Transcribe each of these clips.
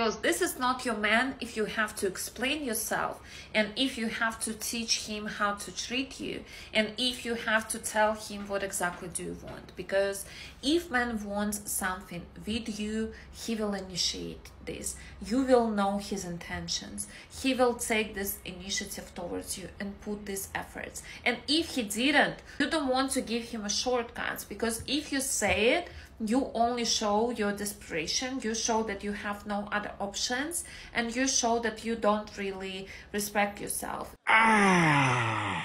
because this is not your man if you have to explain yourself, and if you have to teach him how to treat you, and if you have to tell him what exactly do you want. Because if man wants something with you, he will initiate this. You will know his intentions. He will take this initiative towards you and put these efforts. And if he didn't, you don't want to give him a shortcut, because if you say it, you only show your desperation, you show that you have no other options, and you show that you don't really respect yourself. And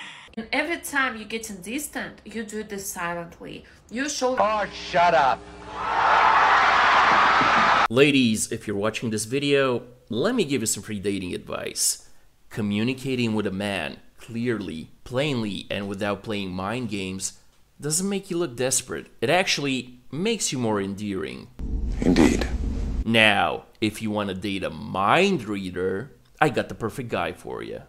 every time you're getting distant, you do this silently. You show... Oh, shut up! Ladies, if you're watching this video, let me give you some free dating advice. Communicating with a man clearly, plainly, and without playing mind games doesn't make you look desperate. It actually makes you more endearing. Indeed. Now, if you want to date a mind reader, I got the perfect guy for you.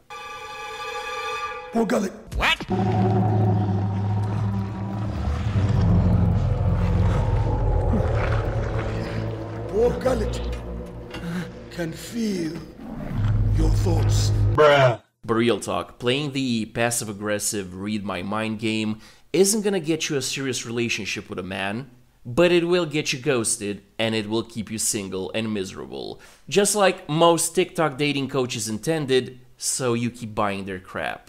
Oh, golly. What? Oh, golly. Can feel your thoughts. Bruh. But real talk, playing the passive-aggressive read my mind game isn't gonna get you a serious relationship with a man, but it will get you ghosted, and it will keep you single and miserable. Just like most TikTok dating coaches intended, so you keep buying their crap.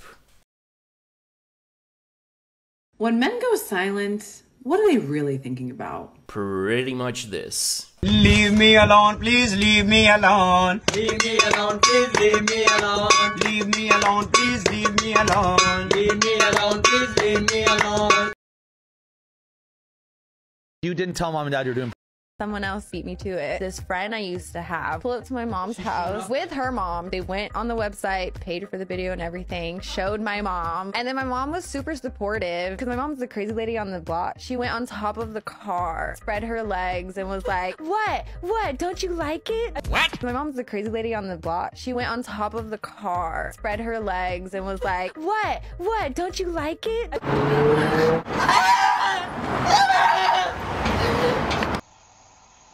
When men go silent, what are they really thinking about? Pretty much this. Leave me alone, please leave me alone. Leave me alone, please leave me alone. Leave me alone, please leave me alone. Leave me alone, please leave me alone. You didn't tell mom and dad you're doing. Someone else beat me to it. This friend I used to have pulled up to my mom's house with her mom. They went on the website, paid for the video and everything, showed my mom. And then my mom was super supportive because my mom's the crazy lady on the block. She went on top of the car, spread her legs and was like, what? What? Don't you like it? What? My mom's the crazy lady on the block. She went on top of the car, spread her legs and was like, what? What? Don't you like it?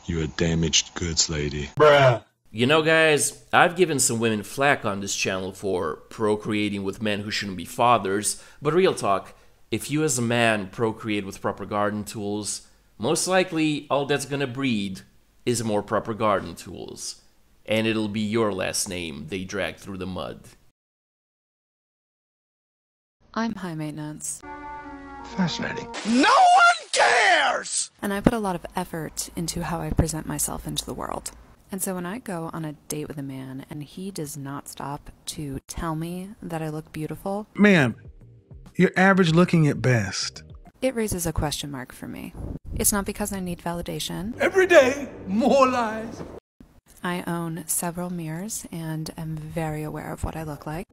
You're a damaged goods lady. Bruh. You know, guys, I've given some women flack on this channel for procreating with men who shouldn't be fathers, but real talk, if you as a man procreate with proper garden tools, most likely all that's gonna breed is more proper garden tools. And it'll be your last name they drag through the mud. I'm high maintenance. Fascinating. No one cares! And I put a lot of effort into how I present myself into the world. And so when I go on a date with a man and he does not stop to tell me that I look beautiful... Man, you're average looking at best. It raises a question mark for me. It's not because I need validation. Every day, more lies. I own several mirrors and am very aware of what I look like.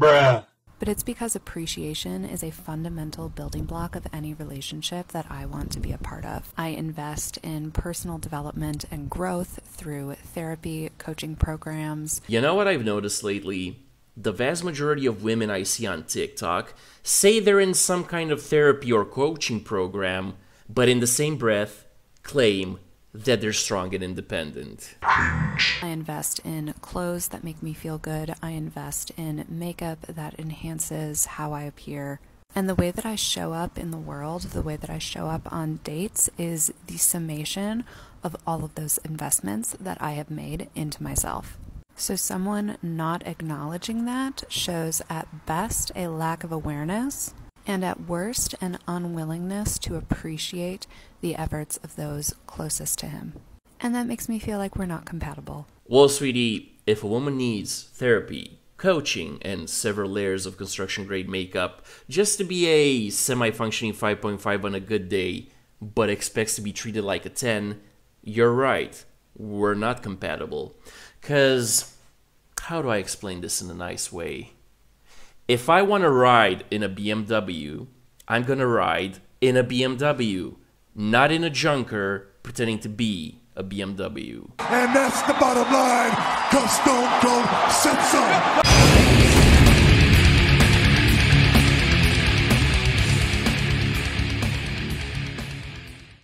Bruh. But it's because appreciation is a fundamental building block of any relationship that I want to be a part of. I invest in personal development and growth through therapy, coaching programs. You know what I've noticed lately? The vast majority of women I see on TikTok say they're in some kind of therapy or coaching program, but in the same breath claim that they're strong and independent. I invest in clothes that make me feel good. I invest in makeup that enhances how I appear. And the way that I show up in the world, the way that I show up on dates, is the summation of all of those investments that I have made into myself. So someone not acknowledging that shows at best a lack of awareness, and at worst, an unwillingness to appreciate the efforts of those closest to him. And that makes me feel like we're not compatible. Well, sweetie, if a woman needs therapy, coaching, and several layers of construction-grade makeup just to be a semi-functioning 5.5 on a good day, but expects to be treated like a 10, you're right, we're not compatible. 'Cause, how do I explain this in a nice way? If I want to ride in a BMW, I'm going to ride in a BMW, not in a junker pretending to be a BMW. And that's the bottom line, 'cause Stone Cold said so.